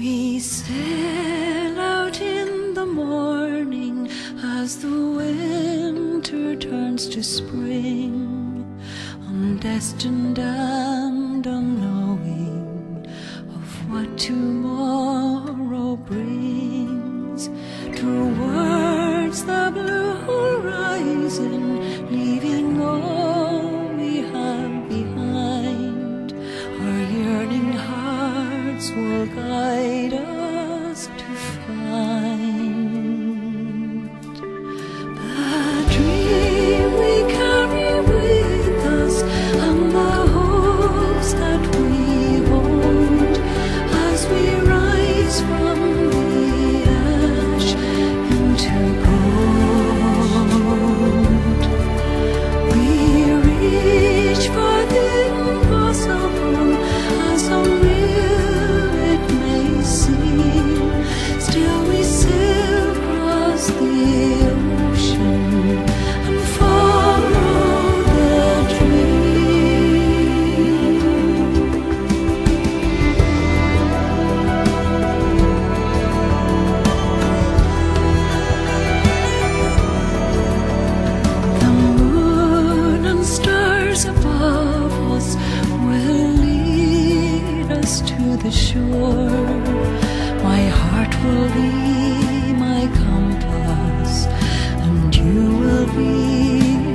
We sail out in the morning as the winter turns to spring, undestined and unknowing of what tomorrow brings. Towards the blue horizon, leaving all we have behind, our yearning hearts will guide us to find the dream we carry with us and the hopes that we hold as we rise from the shore. My heart will be my compass, and you will be